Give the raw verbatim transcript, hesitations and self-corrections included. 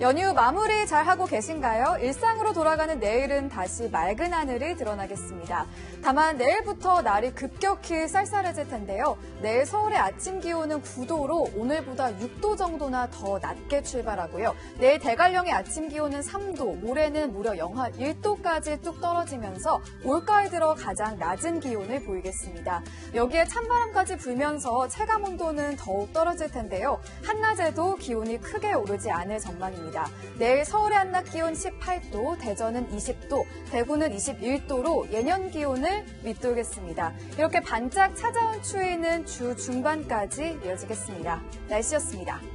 연휴 마무리 잘하고 계신가요? 일상으로 돌아가는 내일은 다시 맑은 하늘이 드러나겠습니다. 다만 내일부터 날이 급격히 쌀쌀해질 텐데요. 내일 서울의 아침 기온은 구 도로 오늘보다 육 도 정도나 더 낮게 출발하고요. 내일 대관령의 아침 기온은 삼 도, 모레는 무려 영하 일 도까지 뚝 떨어지면서 올가을 들어 가장 낮은 기온을 보이겠습니다. 여기에 찬바람까지 불면서 체감온도는 더욱 떨어질 텐데요. 한낮에도 기온이 크게 오르지 않을 전망입니다. 내일 서울의 한낮 기온 십팔 도, 대전은 이십 도, 대구는 이십일 도로 예년 기온을 밑돌겠습니다. 이렇게 반짝 찾아온 추위는 주 중반까지 이어지겠습니다. 날씨였습니다.